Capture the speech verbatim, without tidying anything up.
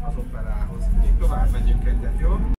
Azok felálhoz. Itt tovább megyünk egyet, jó?